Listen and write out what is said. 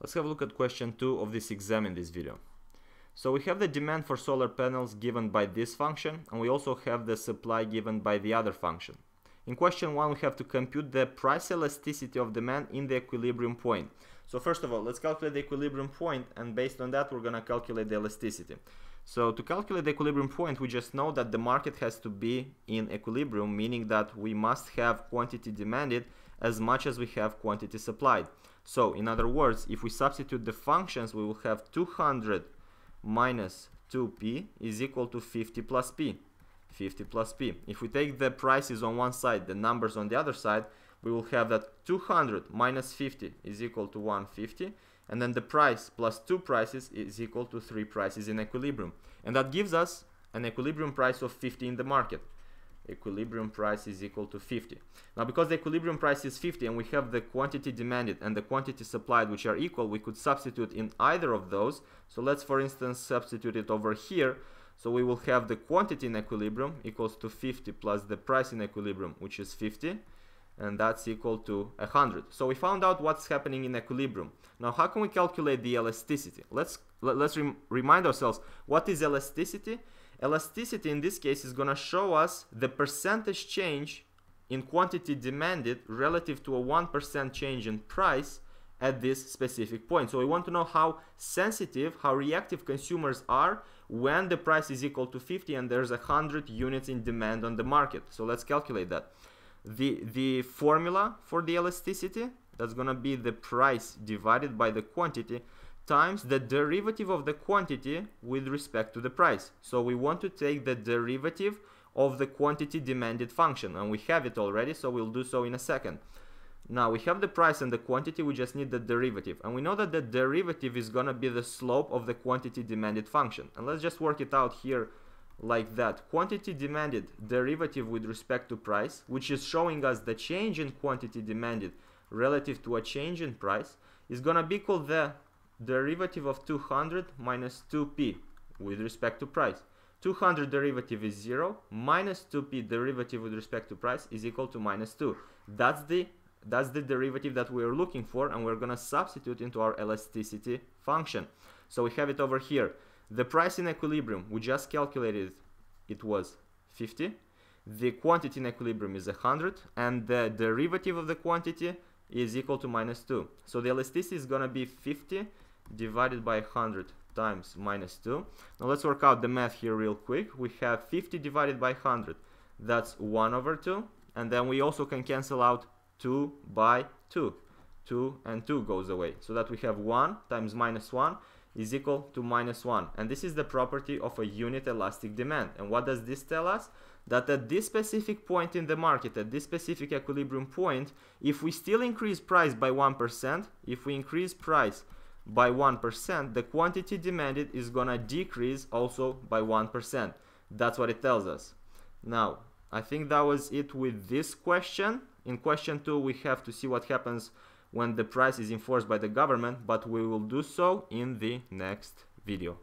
Let's have a look at question 2 of this exam in this video. So we have the demand for solar panels given by this function, and we also have the supply given by the other function. In question 1, we have to compute the price elasticity of demand in the equilibrium point. So first of all, let's calculate the equilibrium point, and based on that, we're going to calculate the elasticity. So to calculate the equilibrium point, we just know that the market has to be in equilibrium, meaning that we must have quantity demanded as much as we have quantity supplied. So in other words, if we substitute the functions, we will have 200 minus 2p is equal to 50 plus p. 50 plus p. If we take the prices on one side, the numbers on the other side, we will have that 200 minus 50 is equal to 150, and then the price plus 2 prices is equal to 3 prices in equilibrium. And that gives us an equilibrium price of 50 in the market. Equilibrium price is equal to 50. Now, because the equilibrium price is 50 and we have the quantity demanded and the quantity supplied which are equal, we could substitute in either of those. So let's, for instance, substitute it over here. So we will have the quantity in equilibrium equals to 50 plus the price in equilibrium, which is 50, and that's equal to 100. So we found out what's happening in equilibrium. Now, how can we calculate the elasticity? Let's remind ourselves, what is elasticity? Elasticity in this case is going to show us the percentage change in quantity demanded relative to a 1% change in price at this specific point. So we want to know how sensitive, how reactive consumers are when the price is equal to 50 and there's 100 units in demand on the market. So let's calculate that. The formula for the elasticity, that's going to be the price divided by the quantity times the derivative of the quantity with respect to the price. So we want to take the derivative of the quantity demanded function, and we have it already, so we'll do so in a second. Now we have the price and the quantity, we just need the derivative, and we know that the derivative is going to be the slope of the quantity demanded function. And let's just work it out here like that. Quantity demanded derivative with respect to price, which is showing us the change in quantity demanded relative to a change in price, is going to be equal the derivative of 200 minus 2p with respect to price. 200 derivative is 0, minus 2p derivative with respect to price is equal to minus 2. That's the derivative that we're looking for, and we're going to substitute into our elasticity function. So we have it over here. The price in equilibrium, we just calculated, it was 50. The quantity in equilibrium is 100, and the derivative of the quantity is equal to minus 2. So the elasticity is going to be 50 divided by 100 times minus 2. Now let's work out the math here real quick. We have 50 divided by 100, that's 1 over 2, and then we also can cancel out 2 by 2. 2 and 2 goes away, so that we have 1 times minus 1 is equal to minus 1. And this is the property of a unit elastic demand. And what does this tell us? That at this specific point in the market, at this specific equilibrium point, if we still increase price by 1%, if we increase price by 1%, the quantity demanded is gonna decrease also by 1%. That's what it tells us. Now, I think that was it with this question. In question 2, we have to see what happens when the price is enforced by the government, but we will do so in the next video.